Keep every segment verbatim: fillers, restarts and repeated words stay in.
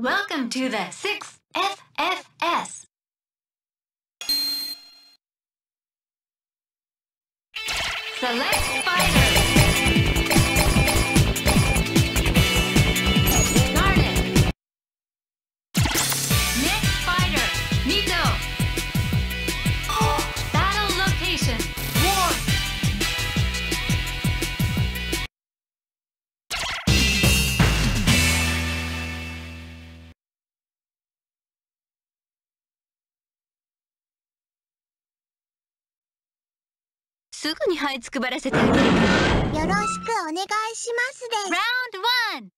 Welcome to the six F F S. Select fighter. Garnet. Next fighter, Nito. Battle location, war.すぐに這いつくばらせてあげる。よろしくお願いしますです。ラウンドワン。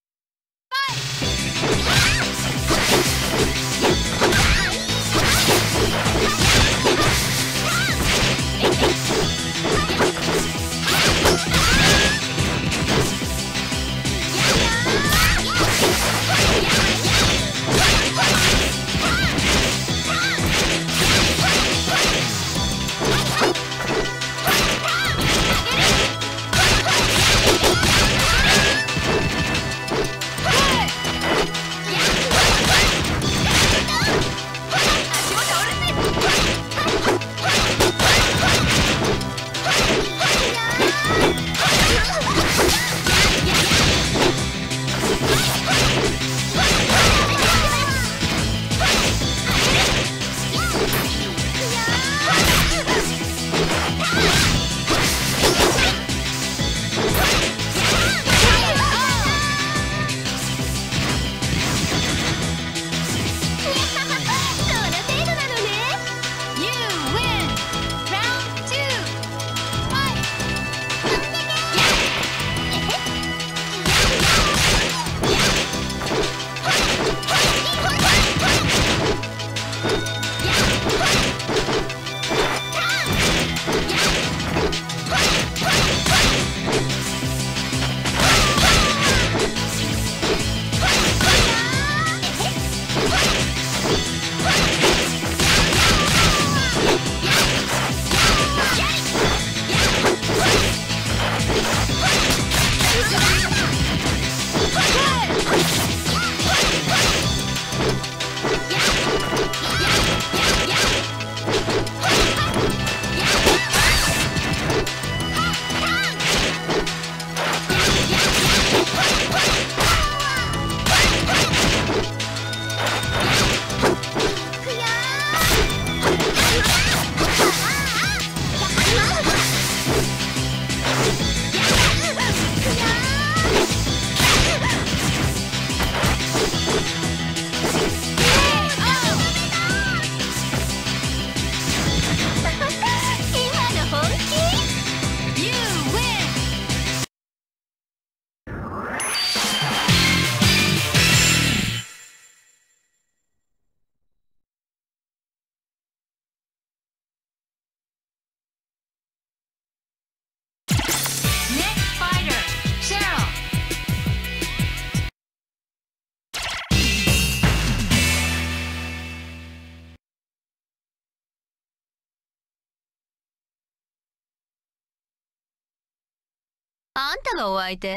あんたがお相手？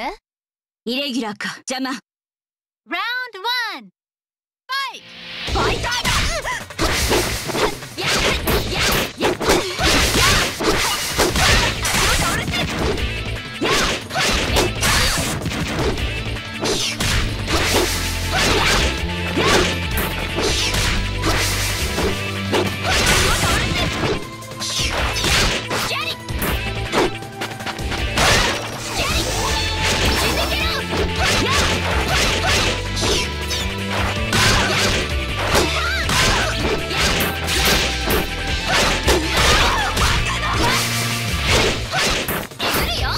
イレギュラーか、邪魔。ラウンドワン。ファイト！ファイターだ！やるよ。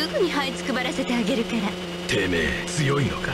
すぐに這いつくばらせてあげるから。てめえ強いのか。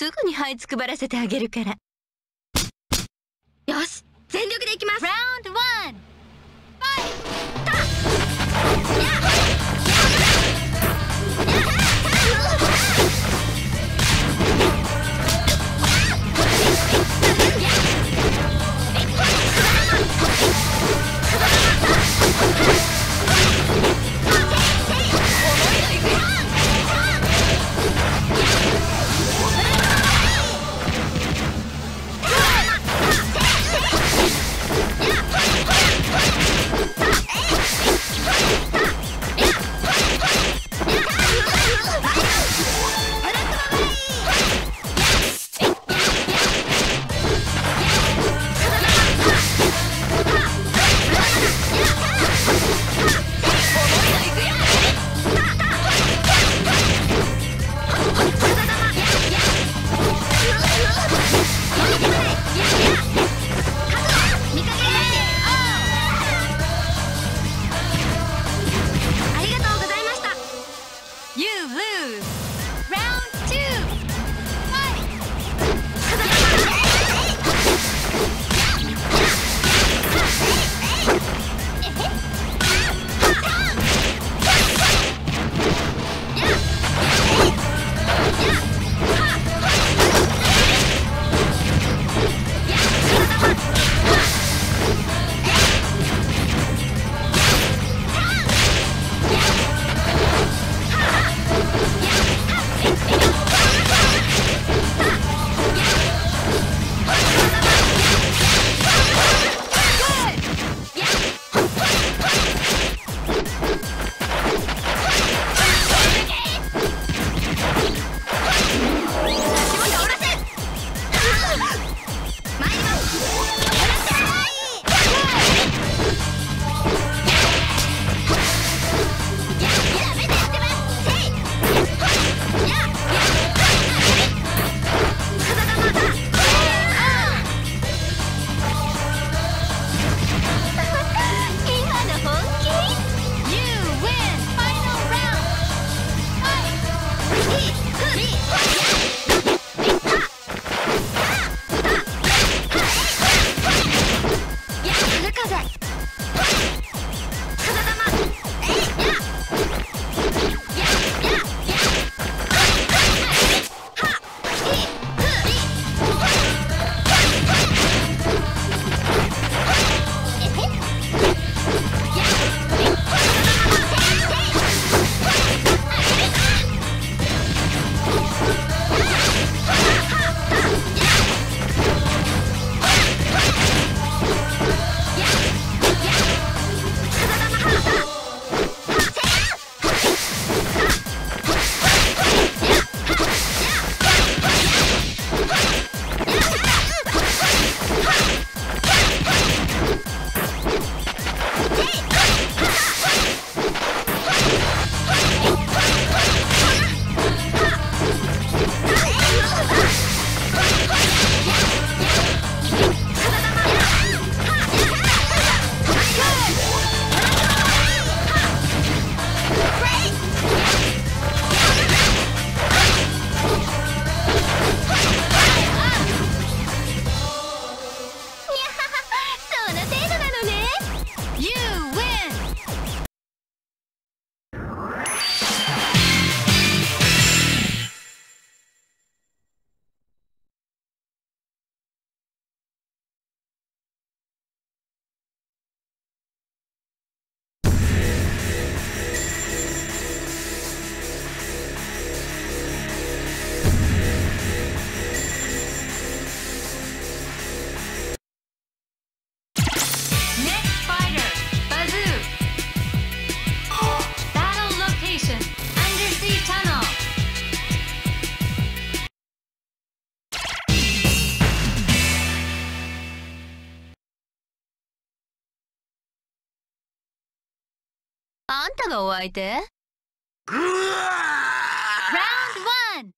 すぐに這いつくばらせてあげるから。よし、全力でいきます。ラウンドワン、ファイト。Come on! あんたがお相手？うわー！ ラウンドワン！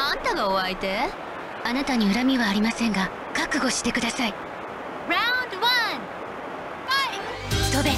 あんたがお相手？あなたに恨みはありませんが覚悟してください。ラウンドワン、ファイト！飛べ！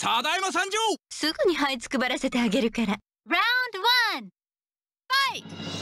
ただいま参上。すぐに這いつくばらせてあげるから。ラウンドワン、ファイト。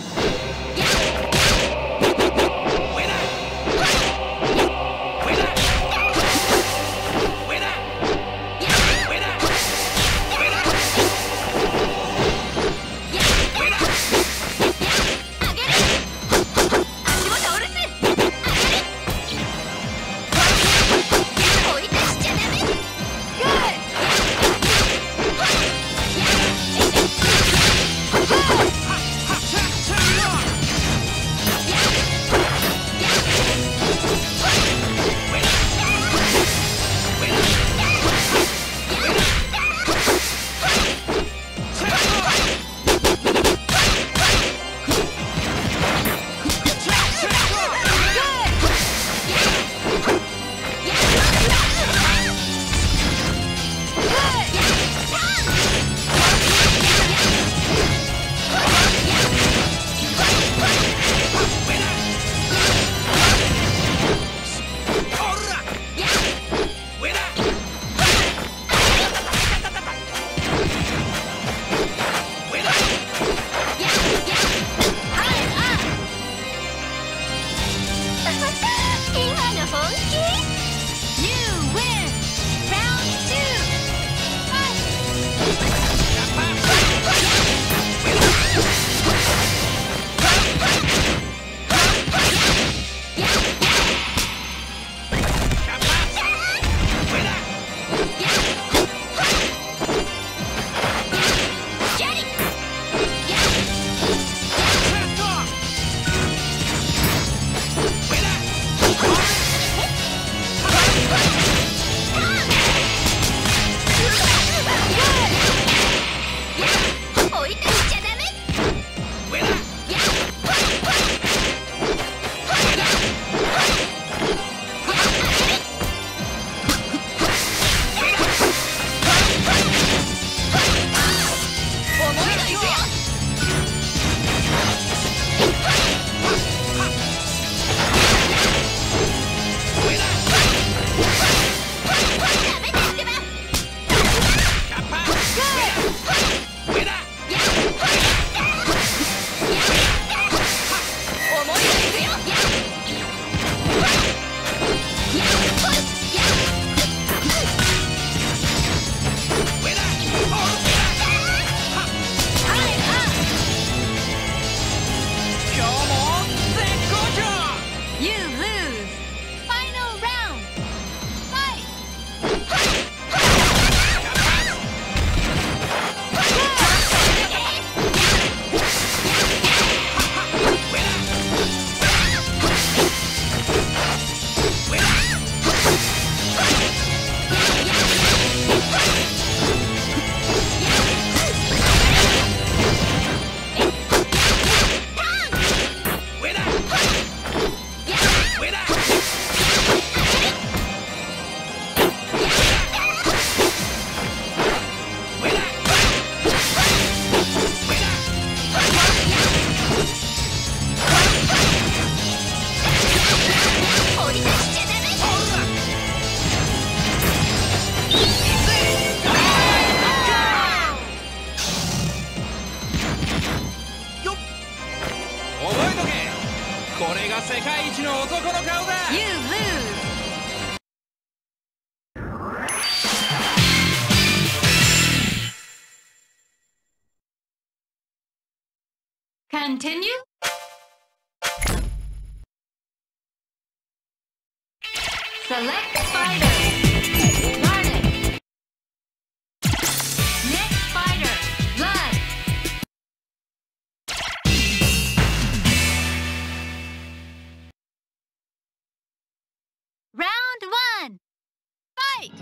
Continue? Select fighter. Garnet. Next fighter. Blood. Round one. Fight!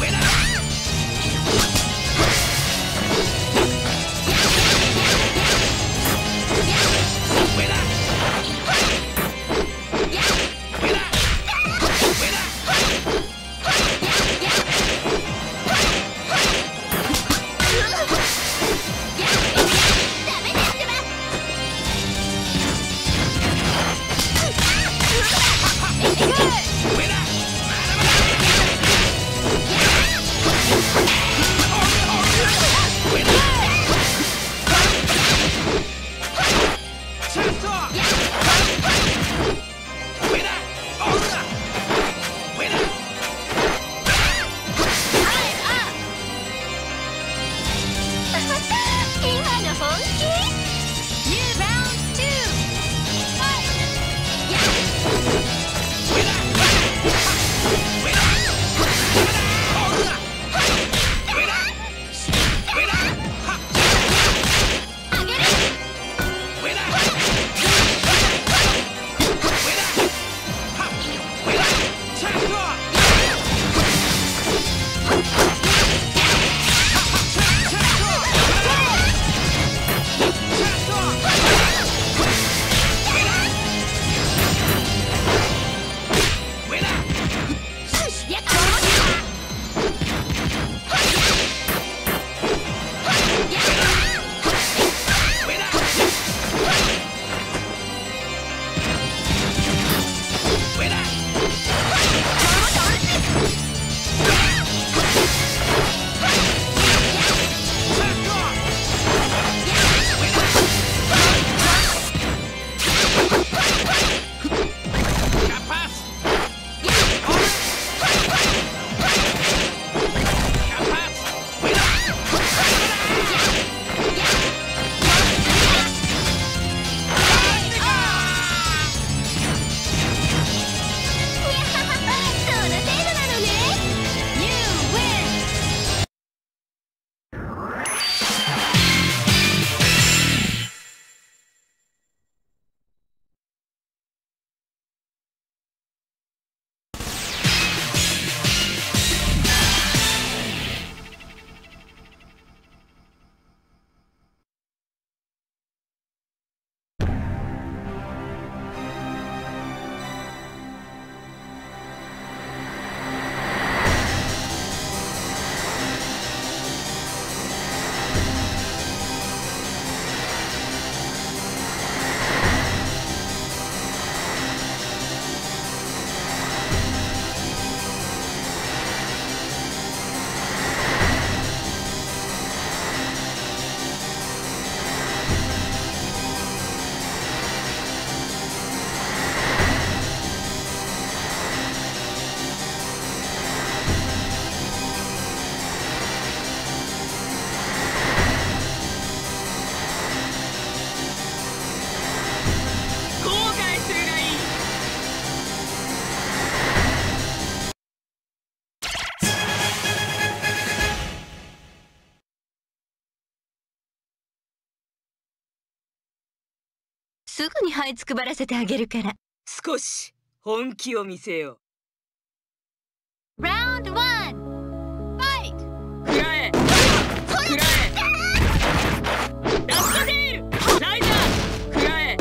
Wait! すぐに這いつくばらせてあげるから、少し本気を見せよう。ラウンドワン、ファイト。食らえ、食らえ。ラストディール、ライダー、食らえ。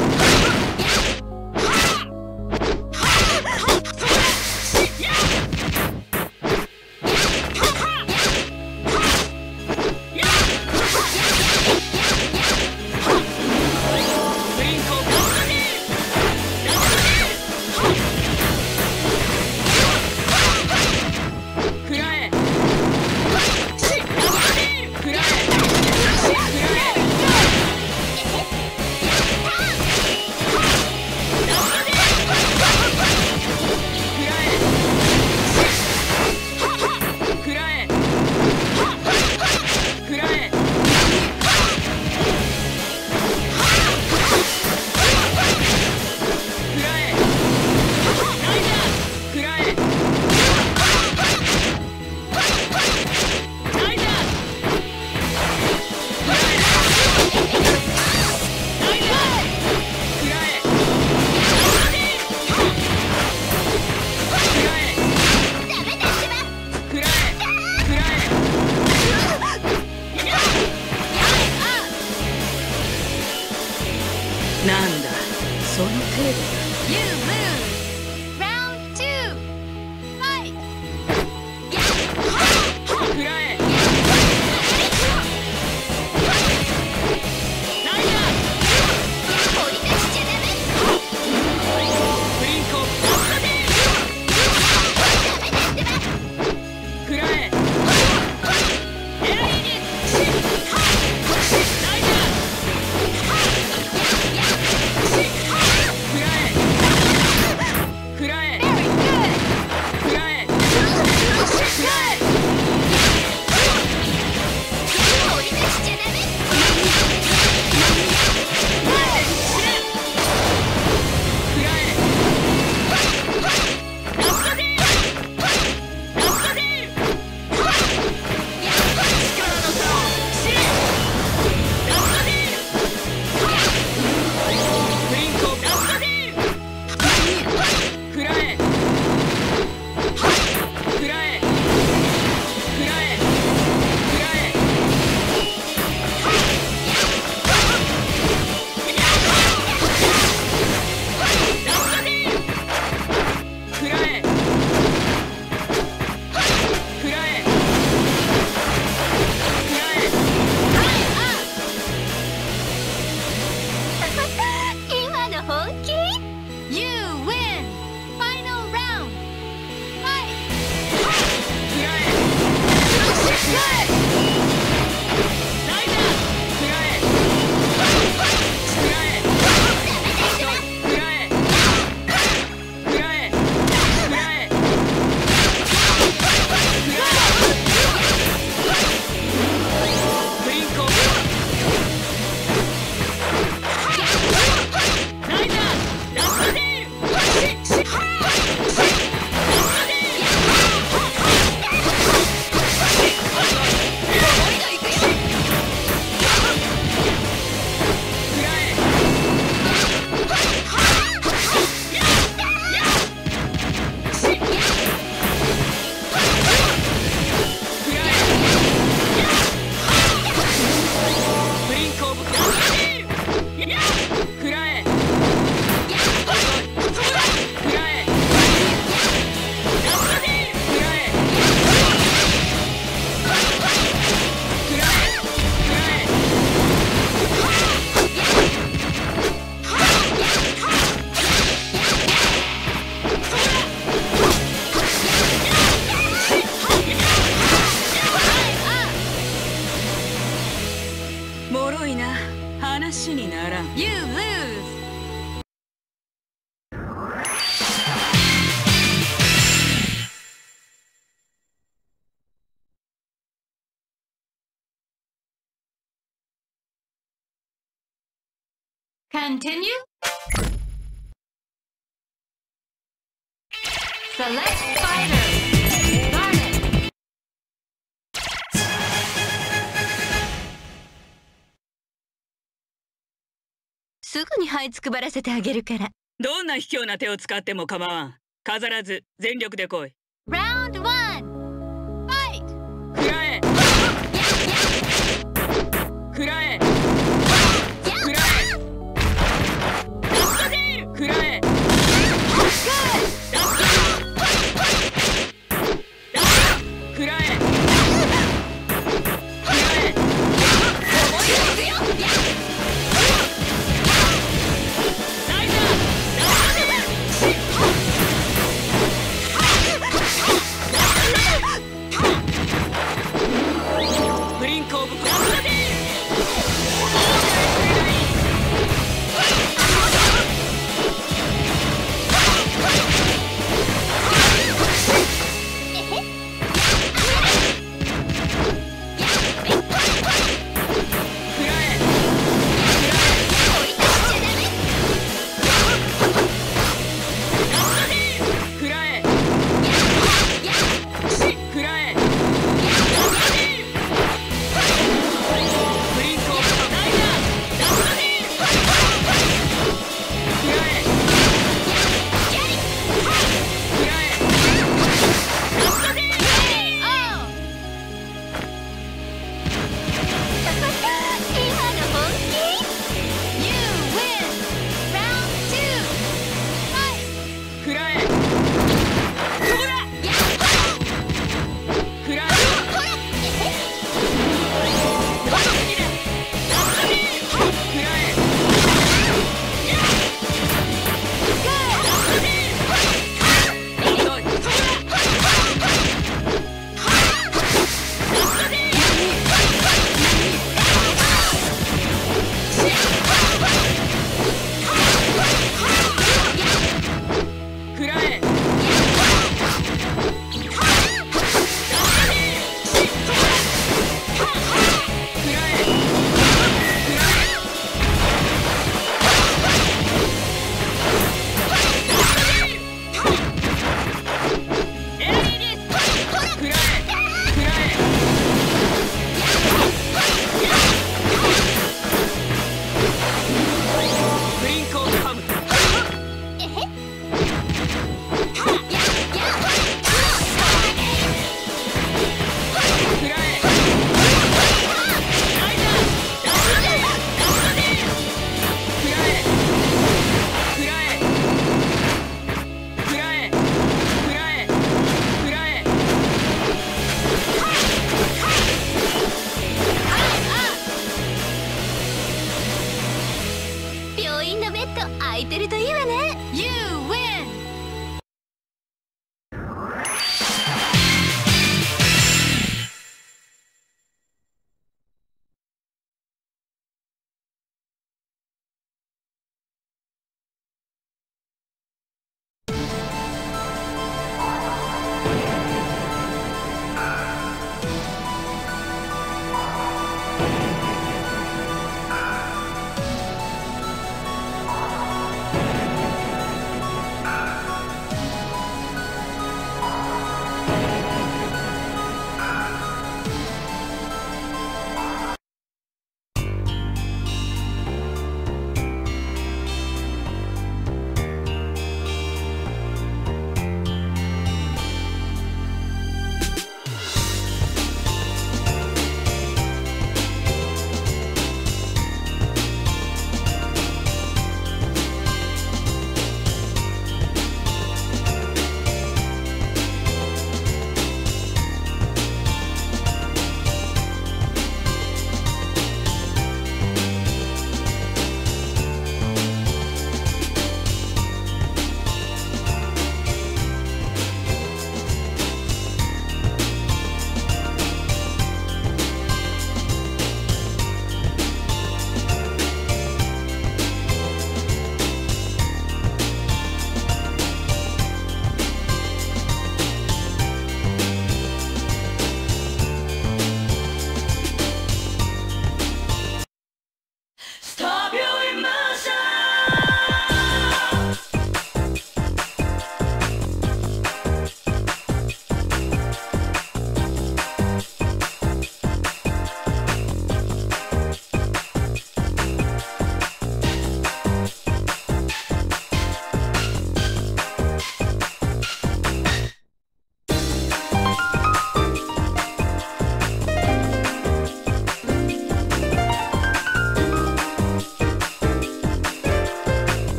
Continue. Select fighter. Garnet.すぐに這いつくばらせてあげるから。どんな卑怯な手を使っても構わん。飾らず全力で来い。Round one.くらえくらえ助けてくらえくらえ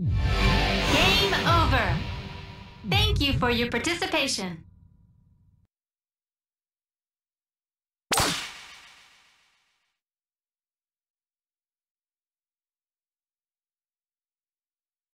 Game over. Thank you for your participation.